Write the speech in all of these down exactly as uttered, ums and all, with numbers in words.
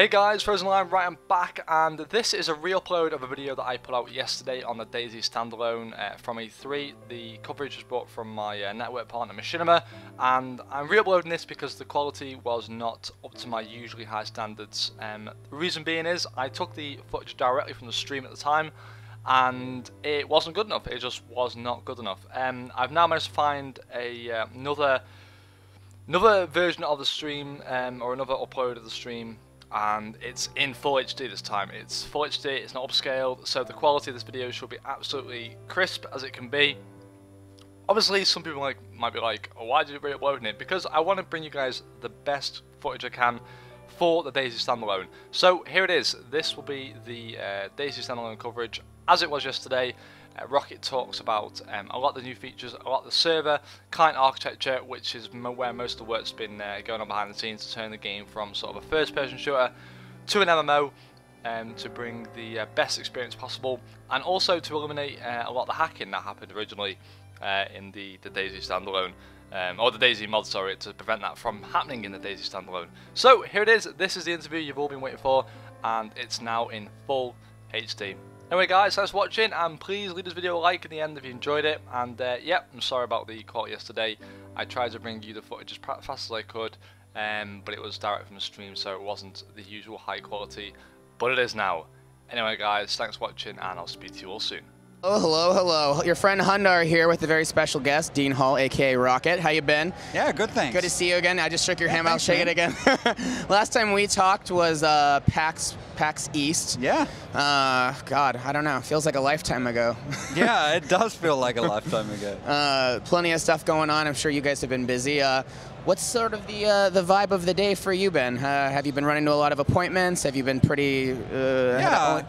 Hey guys, FrozenLine, right, I'm back, and this is a reupload of a video that I put out yesterday on the DayZ Standalone uh, from E three. The coverage was brought from my uh, network partner Machinima, and I'm reuploading this because the quality was not up to my usually high standards. Um, the reason being is I took the footage directly from the stream at the time, and it wasn't good enough. It just was not good enough. Um, I've now managed to find a uh, another another version of the stream, um, or another upload of the stream. And it's in full H D this time. It's full H D, it's not upscaled, so the quality of this video should be absolutely crisp as it can be. Obviously, some people like, might be like, oh, why did you re-uploading it? Because I want to bring you guys the best footage I can for the DayZ Standalone. So here it is. This will be the uh, DayZ Standalone coverage as it was yesterday. Uh, Rocket talks about um, a lot of the new features, a lot of the server, client architecture, which is m where most of the work's been uh, going on behind the scenes to turn the game from sort of a first-person shooter to an M M O, um, to bring the uh, best experience possible, and also to eliminate uh, a lot of the hacking that happened originally uh, in the, the DayZ Standalone, um, or the DayZ mod, sorry, to prevent that from happening in the DayZ Standalone. So here it is. This is the interview you've all been waiting for, and it's now in full H D. Anyway guys, thanks for watching, and please leave this video a like at the end if you enjoyed it, and uh, yeah, I'm sorry about the quality yesterday. I tried to bring you the footage as fast as I could, um, but it was direct from the stream, so it wasn't the usual high quality, but it is now. Anyway guys, thanks for watching, and I'll speak to you all soon. Oh, hello, hello. Your friend Hundar here with a very special guest, Dean Hall, A K A Rocket. How you been? Yeah, good, thanks. Good to see you again. I just shook your yeah, hand, thanks, I'll shake man. it again. Last time we talked was uh, PAX. PAX East. Yeah. Uh, God, I don't know. Feels like a lifetime ago. Yeah, it does feel like a lifetime ago. Uh, plenty of stuff going on. I'm sure you guys have been busy. Uh, what's sort of the uh, the vibe of the day for you been? Uh, have you been running to a lot of appointments? Have you been pretty? Uh, yeah,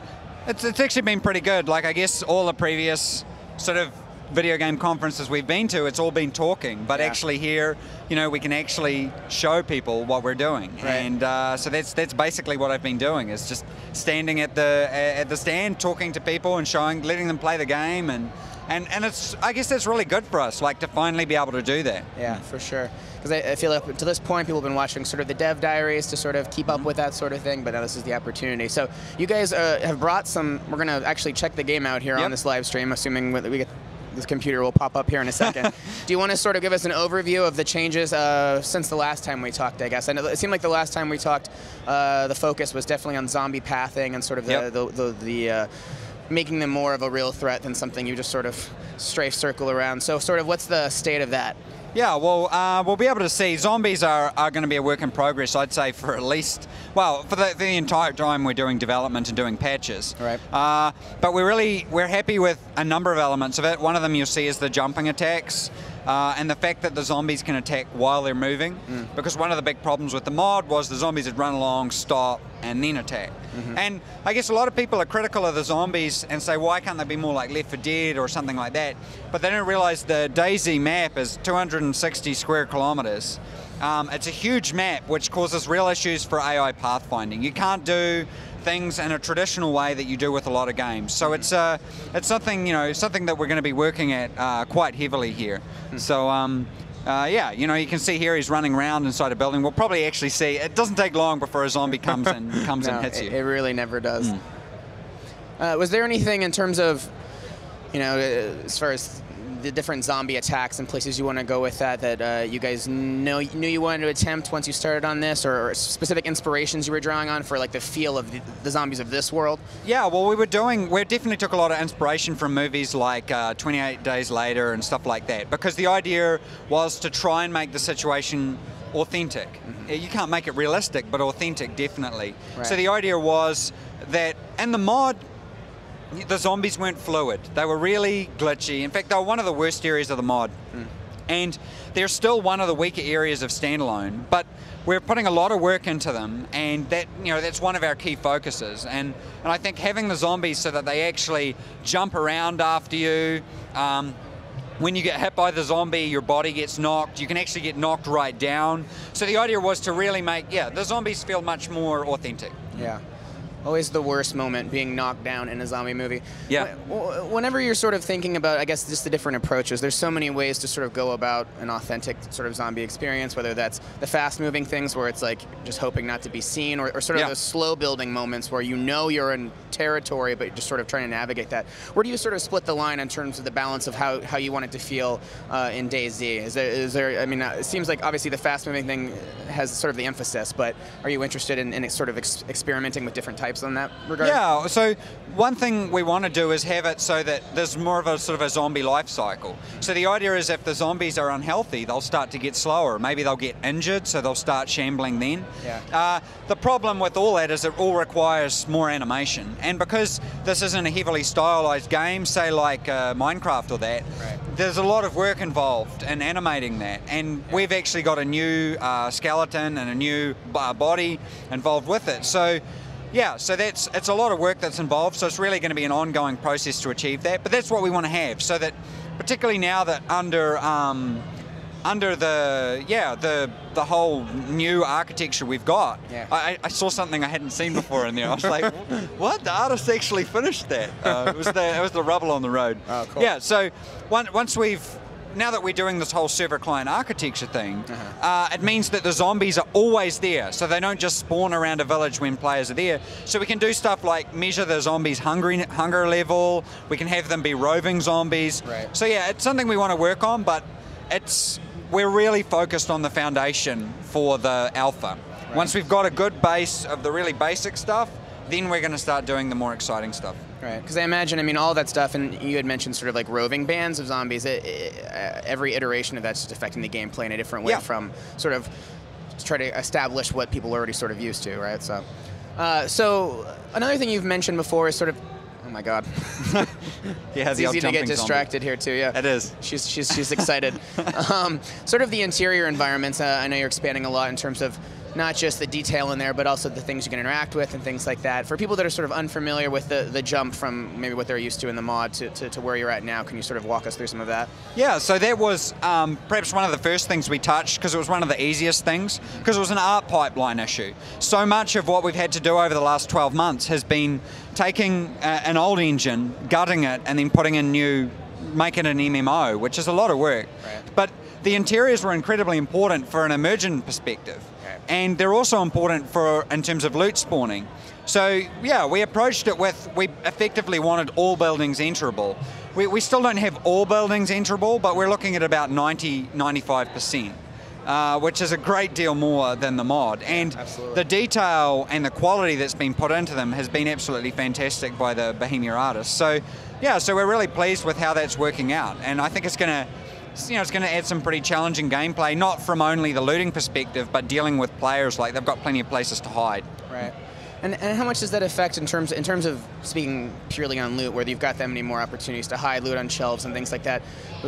it's it's actually been pretty good. Like I guess all the previous sort of video game conferences we've been to, it's all been talking, but yeah. actually here, you know, we can actually show people what we're doing, right. and uh, so that's that's basically what I've been doing, is just standing at the at the stand, talking to people and showing, letting them play the game, and and and it's I guess that's really good for us, like to finally be able to do that. Yeah, for sure. Because I, I feel like to this point, people have been watching sort of the dev diaries to sort of keep up mm-hmm. with that sort of thing, but now this is the opportunity. So you guys uh, have brought some. We're gonna actually check the game out here yep. on this live stream, assuming we get. This computer will pop up here in a second. Do you want to sort of give us an overview of the changes uh, since the last time we talked, I guess? And it seemed like the last time we talked, uh, the focus was definitely on zombie pathing and sort of the, yep. the, the, the uh, making them more of a real threat than something you just sort of strafe circle around. So sort of what's the state of that? Yeah, well, uh, we'll be able to see. Zombies are, are going to be a work in progress, I'd say, for at least, well, for the, the entire time we're doing development and doing patches. Right. Uh, but we're really, we're happy with a number of elements of it. One of them you'll see is the jumping attacks, uh, and the fact that the zombies can attack while they're moving, mm. because one of the big problems with the mod was the zombies would run along, stop, and then attack. Mm-hmm. And I guess a lot of people are critical of the zombies and say, why can't they be more like Left four Dead or something like that? But they don't realize the DayZ map is two hundred sixty square kilometers. Um, it's a huge map, which causes real issues for A I pathfinding. You can't do things in a traditional way that you do with a lot of games. So it's uh, it's something, you know, something that we're going to be working at uh, quite heavily here. Mm-hmm. So. Um, Uh, yeah, you know, you can see here he's running around inside a building. We'll probably actually see. It doesn't take long before a zombie comes and comes no, and hits it, you. It really never does. Mm. Uh, was there anything in terms of, you know, as far as the different zombie attacks and places you want to go with that, that uh, you guys know, knew you wanted to attempt once you started on this, or, or specific inspirations you were drawing on for like the feel of the, the zombies of this world? Yeah, well, we were doing, we definitely took a lot of inspiration from movies like uh, twenty-eight Days Later and stuff like that, because the idea was to try and make the situation authentic. Mm-hmm. You can't make it realistic, but authentic, definitely. Right. So the idea was that in the mod, the zombies weren't fluid. They were really glitchy. In fact, they were one of the worst areas of the mod. Mm. And they're still one of the weaker areas of Standalone, but we're putting a lot of work into them, and that, you know, that's one of our key focuses. And, and I think having the zombies so that they actually jump around after you, um, when you get hit by the zombie, your body gets knocked. You can actually get knocked right down. So the idea was to really make, yeah, the zombies feel much more authentic. Yeah. Always the worst moment, being knocked down in a zombie movie. Yeah. Whenever you're sort of thinking about, I guess, just the different approaches, there's so many ways to sort of go about an authentic sort of zombie experience, whether that's the fast-moving things where it's like just hoping not to be seen, or, or sort of yeah. those slow-building moments where you know you're in territory but you're just sort of trying to navigate that. Where do you sort of split the line in terms of the balance of how, how you want it to feel uh, in DayZ? Is there, is there, I mean, it seems like obviously the fast-moving thing has sort of the emphasis, but are you interested in, in sort of ex experimenting with different types on that regard? Yeah, so one thing we want to do is have it so that there's more of a sort of a zombie life cycle. So the idea is if the zombies are unhealthy, they'll start to get slower. Maybe they'll get injured, so they'll start shambling then. Yeah. Uh, the problem with all that is it all requires more animation. And because this isn't a heavily stylized game, say like uh, Minecraft or that, right. there's a lot of work involved in animating that. And yeah. we've actually got a new uh, skeleton and a new uh, body involved with it. So. Yeah, so that's it's a lot of work that's involved, so it's really going to be an ongoing process to achieve that, but that's what we want to have, so that particularly now that under um, under the yeah the the whole new architecture we've got, yeah. I, I saw something I hadn't seen before in there. I was like, what? The artist actually finished that. Uh, it was the it was the rubble on the road. Oh, cool. Yeah, so one, once we've now that we're doing this whole server-client architecture thing, uh-huh. uh, it means that the zombies are always there, so they don't just spawn around a village when players are there. So we can do stuff like measure the zombies' hungry, hunger level, we can have them be roving zombies. Right. So yeah, it's something we want to work on, but it's we're really focused on the foundation for the alpha. Right. Once we've got a good base of the really basic stuff, then we're going to start doing the more exciting stuff. Right, because I imagine, I mean, all that stuff, and you had mentioned sort of like roving bands of zombies, it, it, uh, every iteration of that's just affecting the gameplay in a different way yeah. from sort of to try to establish what people are already sort of used to, right? So, uh, so another thing you've mentioned before is sort of, oh my God. yeah, it's the easy to get distracted zombie. Here too, yeah. It is. She's, she's, she's excited. um, sort of the interior environments, uh, I know you're expanding a lot in terms of not just the detail in there, but also the things you can interact with and things like that. For people that are sort of unfamiliar with the, the jump from maybe what they're used to in the mod to, to, to where you're at now, can you sort of walk us through some of that? Yeah, so that was um, perhaps one of the first things we touched, because it was one of the easiest things, because it was an art pipeline issue. So much of what we've had to do over the last twelve months has been taking a, an old engine, gutting it, and then putting in new, making an M M O, which is a lot of work. Right. But the interiors were incredibly important for an emergent perspective. And they're also important for in terms of loot spawning. So yeah, we approached it with, we effectively wanted all buildings enterable. We, we still don't have all buildings enterable, but we're looking at about ninety, ninety-five percent, uh, which is a great deal more than the mod. And absolutely. The detail and the quality that's been put into them has been absolutely fantastic by the Bohemia artists. So yeah, so we're really pleased with how that's working out. And I think it's gonna, you know, it's going to add some pretty challenging gameplay, not from only the looting perspective, but dealing with players, like they've got plenty of places to hide. Right. And, and how much does that affect in terms in terms of speaking purely on loot, where you've got that many more opportunities to hide loot on shelves and things like that?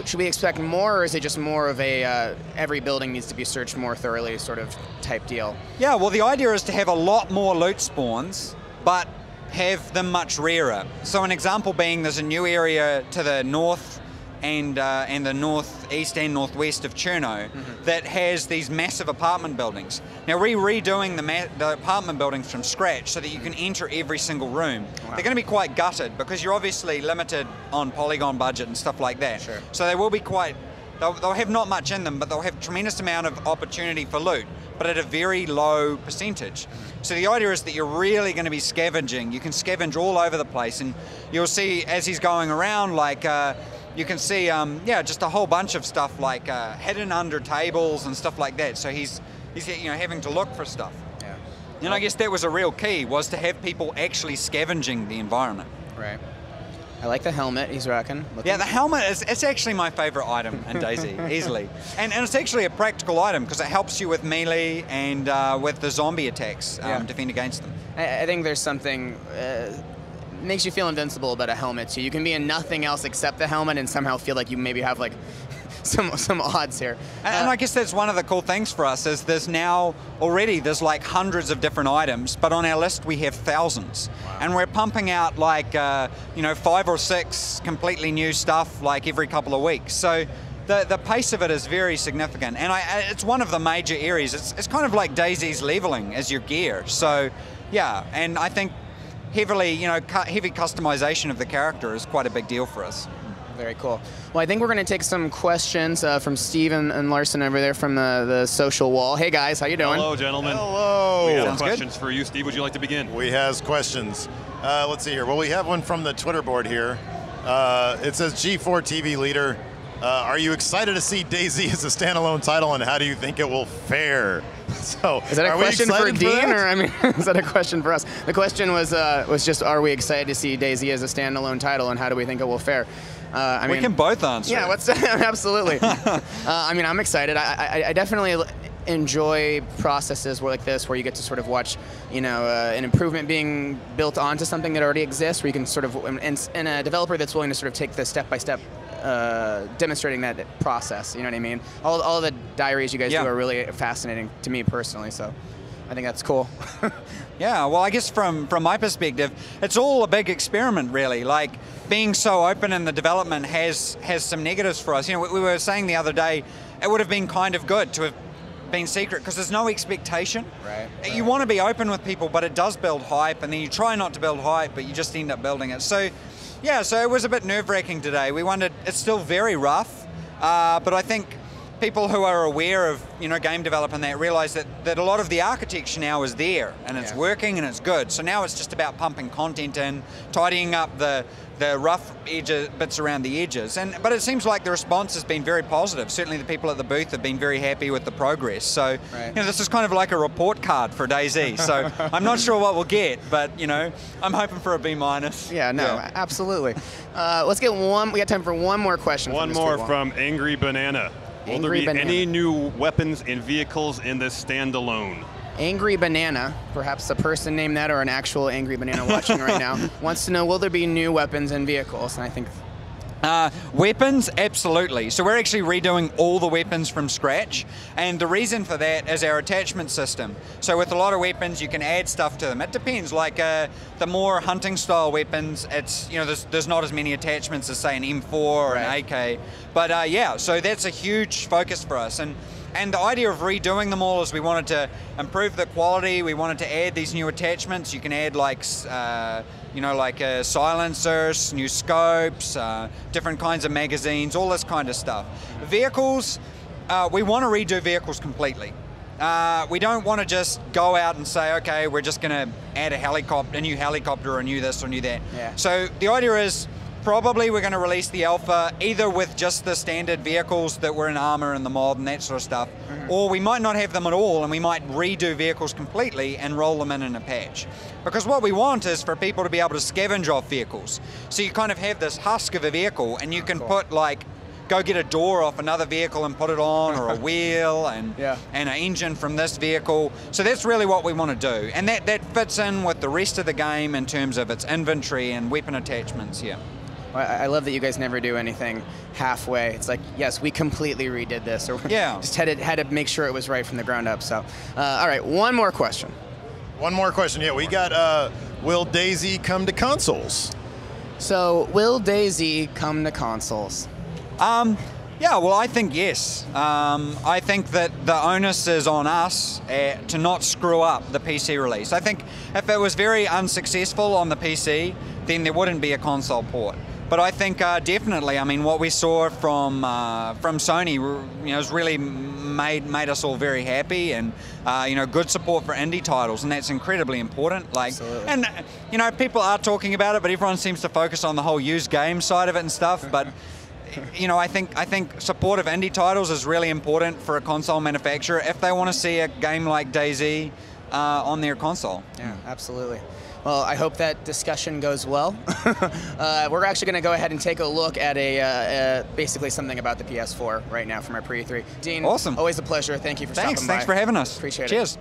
Should we expect more, or is it just more of a uh, every building needs to be searched more thoroughly sort of type deal? Yeah, well, the idea is to have a lot more loot spawns, but have them much rarer. So an example being there's a new area to the north and uh, and the northeast and northwest of Cherno mm-hmm. that has these massive apartment buildings. Now we're redoing the, ma the apartment buildings from scratch so that you can enter every single room. Wow. They're going to be quite gutted because you're obviously limited on polygon budget and stuff like that. Sure. So they will be quite, they'll, they'll have not much in them, but they'll have a tremendous amount of opportunity for loot, but at a very low percentage. So the idea is that you're really going to be scavenging. You can scavenge all over the place, and you'll see as he's going around, like, uh, you can see, um, yeah, just a whole bunch of stuff like uh, hidden under tables and stuff like that. So he's, he's, you know, having to look for stuff. Yeah. And I guess that was a real key, was to have people actually scavenging the environment. Right. I like the helmet he's rocking. Looking. Yeah, the helmet is, it's actually my favorite item in DayZ, easily. And, and it's actually a practical item because it helps you with melee and uh, with the zombie attacks, um, yeah. defend against them. I, I think there's something, uh, makes you feel invincible about a helmet too. You can be in nothing else except the helmet and somehow feel like you maybe have like some some odds here. And, uh, and I guess that's one of the cool things for us is there's now already there's like hundreds of different items, but on our list we have thousands. Wow. And we're pumping out like uh, you know five or six completely new stuff like every couple of weeks. So the the pace of it is very significant, and I, it's one of the major areas. It's it's kind of like DayZ's leveling as your gear. So yeah, and I think. heavily, you know, cu heavy customization of the character is quite a big deal for us. Very cool. Well, I think we're going to take some questions uh, from Steve and, and Larson over there from the, the social wall. Hey, guys, how you doing? Hello, gentlemen. Hello. We have Sounds questions good. for you. Steve, would you like to begin? We has questions. Uh, let's see here. Well, we have one from the Twitter board here. Uh, it says, G four T V leader, uh, are you excited to see DayZ as a standalone title, and how do you think it will fare? So, is that a question for Dean, or I mean, is that a question for us? The question was uh, was just, are we excited to see DayZ as a standalone title, and how do we think it will fare? Uh, I mean, we can both answer. Yeah, what's, absolutely. uh, I mean, I'm excited. I, I, I definitely enjoy processes where, like this, where you get to sort of watch, you know, uh, an improvement being built onto something that already exists, where you can sort of, and, and a developer that's willing to sort of take the step-by-step Uh, demonstrating that process, you know what I mean? All, all the diaries you guys yeah. do are really fascinating to me personally, so I think that's cool. Yeah, well, I guess from, from my perspective, it's all a big experiment, really. Like, being so open in the development has, has some negatives for us. You know, we, we were saying the other day, it would have been kind of good to have been secret, because there's no expectation. Right, right. You want to be open with people, but it does build hype, and then you try not to build hype, but you just end up building it. So. Yeah, so it was a bit nerve-wracking today. We wondered, it's still very rough, uh, but I think people who are aware of, you know, game development, they realize that, that a lot of the architecture now is there, and it's yeah. working and it's good. So now it's just about pumping content in, tidying up the, the rough edges, bits around the edges. And, but it seems like the response has been very positive. Certainly the people at the booth have been very happy with the progress. So, right. you know, this is kind of like a report card for DayZ. So I'm not sure what we'll get, but, you know, I'm hoping for a B minus. Yeah, no, yeah. absolutely. Uh, let's get one, we got time for one more question. One more from Angry Banana. Will there be any new weapons and vehicles in this standalone? Angry Banana, perhaps a person named that or an actual Angry Banana watching right now, wants to know, will there be new weapons and vehicles? And I think... Uh, weapons, absolutely. So we're actually redoing all the weapons from scratch, and the reason for that is our attachment system. So with a lot of weapons, you can add stuff to them. It depends. Like uh, the more hunting-style weapons, it's you know there's there's not as many attachments as say an M four or right. an A K. But uh, yeah, so that's a huge focus for us. And and the idea of redoing them all is we wanted to improve the quality. We wanted to add these new attachments. You can add like. Uh, You know, like uh, silencers, new scopes, uh, different kinds of magazines, all this kind of stuff. Vehicles, uh, we want to redo vehicles completely. Uh, we don't want to just go out and say, okay, we're just going to add a helicopter, a new helicopter, or a new this or new that. Yeah. So the idea is probably we're going to release the alpha either with just the standard vehicles that were in armor and the mob and that sort of stuff, mm-hmm. or we might not have them at all and we might redo vehicles completely and roll them in in a patch. Because what we want is for people to be able to scavenge off vehicles. So you kind of have this husk of a vehicle and you can cool. put like, go get a door off another vehicle and put it on, or a wheel and yeah. and an engine from this vehicle. So that's really what we want to do. And that, that fits in with the rest of the game in terms of its inventory and weapon attachments here. I love that you guys never do anything halfway. It's like, yes, we completely redid this, or yeah. just had, it, had to make sure it was right from the ground up. So, uh, all right, one more question. One more question. Yeah, we got. Uh, will DayZ come to consoles? So, will DayZ come to consoles? Um, yeah. Well, I think yes. Um, I think that the onus is on us uh, to not screw up the P C release. I think if it was very unsuccessful on the P C, then there wouldn't be a console port. But I think uh, definitely. I mean, what we saw from uh, from Sony, you know, has really made made us all very happy, and uh, you know, good support for indie titles, and that's incredibly important. Like, Absolutely. and you know, people are talking about it, but everyone seems to focus on the whole used game side of it and stuff. But you know, I think I think support of indie titles is really important for a console manufacturer if they want to see a game like DayZ uh, on their console. Yeah, absolutely. Well, I hope that discussion goes well. uh, we're actually going to go ahead and take a look at a uh, uh, basically something about the P S four right now from our pre-E three. Dean, awesome. Always a pleasure. Thank you for stopping by. Thanks for having us. Appreciate it. Cheers.